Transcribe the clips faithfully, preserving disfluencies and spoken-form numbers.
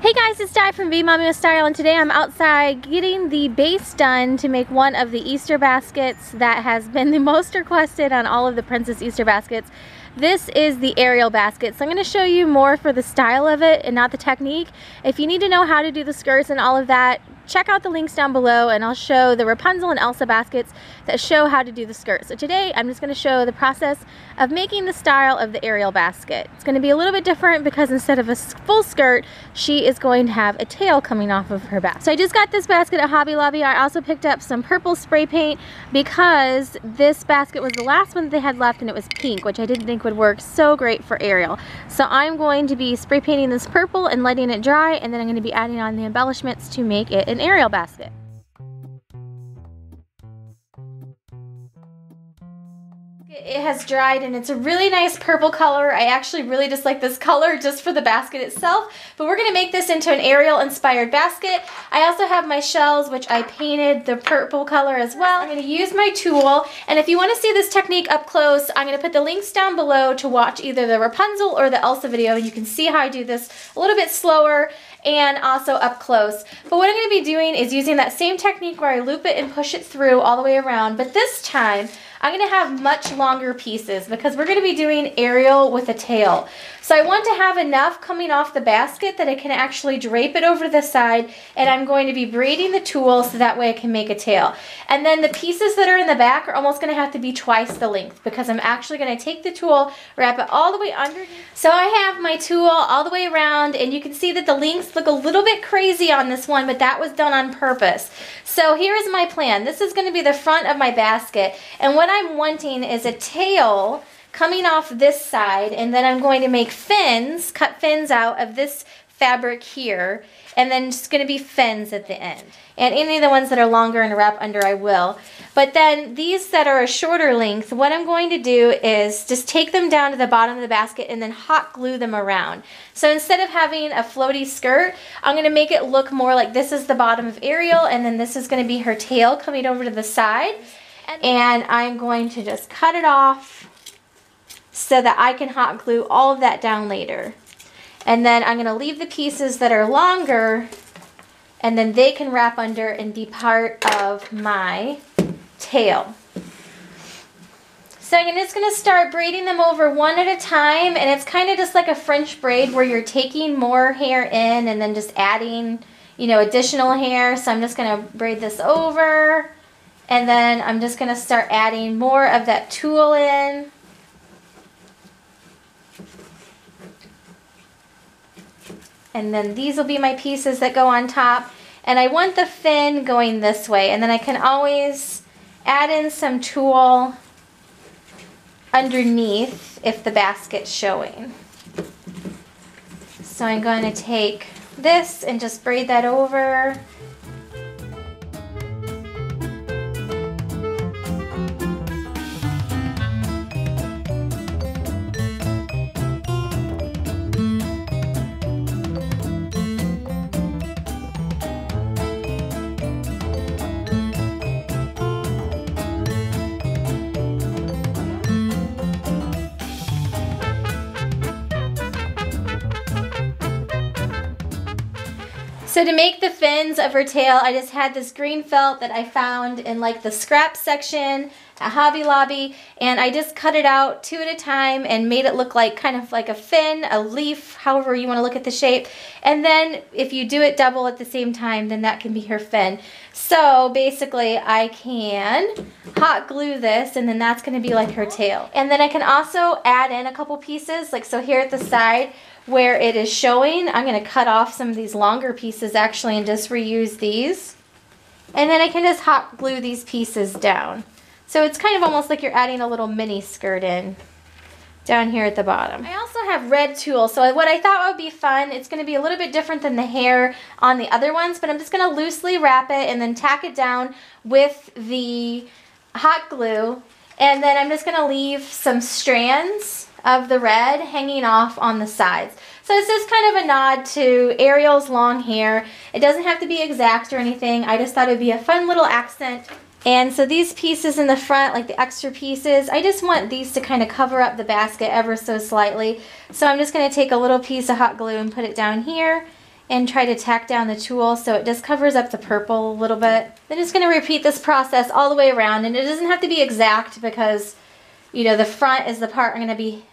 Hey guys, it's Di from Be Mommy with Style, and today I'm outside getting the base done to make one of the Easter baskets that has been the most requested on all of the Princess Easter baskets. This is the Ariel basket, so I'm going to show you more for the style of it and not the technique. If you need to know how to do the skirts and all of that, check out the links down below and I'll show the Rapunzel and Elsa baskets that show how to do the skirt. So today I'm just going to show the process of making the style of the Ariel basket. It's going to be a little bit different because instead of a full skirt, she is going to have a tail coming off of her back. So I just got this basket at Hobby Lobby. I also picked up some purple spray paint because this basket was the last one that they had left and it was pink, which I didn't think would work so great for Ariel. So I'm going to be spray painting this purple and letting it dry, and then I'm going to be adding on the embellishments to make it an Ariel basket. It has dried and it's a really nice purple color. I actually really just like this color just for the basket itself, but we're going to make this into an Ariel inspired basket. I also have my shells, which I painted the purple color as well. I'm going to use my tool, and if you want to see this technique up close, I'm going to put the links down below to watch either the Rapunzel or the Elsa video. You can see how I do this a little bit slower and also up close. But what I'm going to be doing is using that same technique where I loop it and push it through all the way around, but this time I'm going to have much longer pieces because we're going to be doing Ariel with a tail. So I want to have enough coming off the basket that I can actually drape it over the side, and I'm going to be braiding the tool so that way I can make a tail. And then the pieces that are in the back are almost going to have to be twice the length because I'm actually going to take the tool, wrap it all the way underneath. So I have my tool all the way around, and you can see that the links look a little bit crazy on this one, but that was done on purpose. So here is my plan. This is going to be the front of my basket, and what I'm wanting is a tail coming off this side, and then I'm going to make fins, cut fins out of this fabric here, and then it's going to be fins at the end. And any of the ones that are longer and wrap under, I will. But then these that are a shorter length, what I'm going to do is just take them down to the bottom of the basket and then hot glue them around. So instead of having a floaty skirt, I'm going to make it look more like this is the bottom of Ariel, and then this is going to be her tail coming over to the side. And I'm going to just cut it off so that I can hot glue all of that down later. And then I'm going to leave the pieces that are longer, and then they can wrap under and be part of my tail. So I'm just going to start braiding them over one at a time, and it's kind of just like a French braid where you're taking more hair in and then just adding, you know, additional hair. So I'm just going to braid this over. And then I'm just going to start adding more of that tulle in. And then these will be my pieces that go on top. And I want the fin going this way. And then I can always add in some tulle underneath if the basket's showing. So I'm going to take this and just braid that over. So to make the fins of her tail, I just had this green felt that I found in like the scrap section at Hobby Lobby, and I just cut it out two at a time and made it look like kind of like a fin, a leaf, however you want to look at the shape. And then if you do it double at the same time, then that can be her fin. So basically I can hot glue this, and then that's going to be like her tail. And then I can also add in a couple pieces, like so here at the side where it is showing, I'm going to cut off some of these longer pieces actually and just reuse these. And then I can just hot glue these pieces down. So it's kind of almost like you're adding a little mini skirt in down here at the bottom. I also have red tulle, so what I thought would be fun, it's going to be a little bit different than the hair on the other ones, but I'm just going to loosely wrap it and then tack it down with the hot glue, and then I'm just going to leave some strands of the red hanging off on the sides. So this is kind of a nod to Ariel's long hair. It doesn't have to be exact or anything. I just thought it would be a fun little accent. And so these pieces in the front, like the extra pieces, I just want these to kind of cover up the basket ever so slightly. So I'm just going to take a little piece of hot glue and put it down here and try to tack down the tulle so it just covers up the purple a little bit. Then just going to repeat this process all the way around, and it doesn't have to be exact because, you know, the front is the part I'm going to be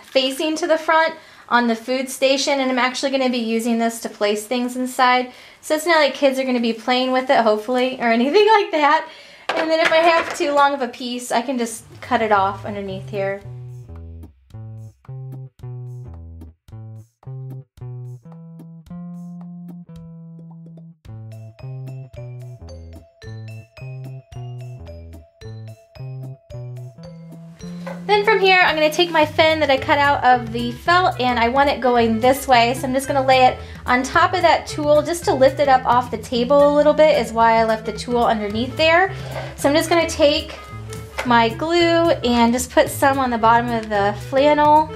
facing to the front on the food station, and I'm actually going to be using this to place things inside. So it's not like kids are going to be playing with it, hopefully, or anything like that. And then if I have too long of a piece, I can just cut it off underneath here. Then from here, I'm going to take my fin that I cut out of the felt, and I want it going this way, so I'm just going to lay it on top of that tulle just to lift it up off the table a little bit, is why I left the tulle underneath there. So I'm just going to take my glue and just put some on the bottom of the flannel.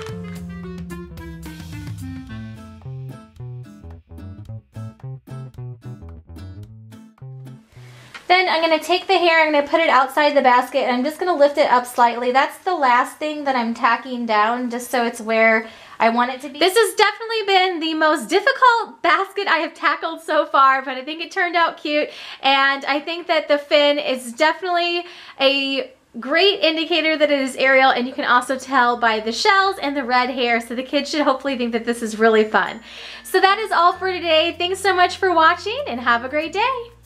Then I'm going to take the hair, I'm going to put it outside the basket, and I'm just going to lift it up slightly. That's the last thing that I'm tacking down, just so it's where I want it to be. This has definitely been the most difficult basket I have tackled so far, but I think it turned out cute, and I think that the fin is definitely a great indicator that it is Ariel, and you can also tell by the shells and the red hair, so the kids should hopefully think that this is really fun. So that is all for today. Thanks so much for watching, and have a great day.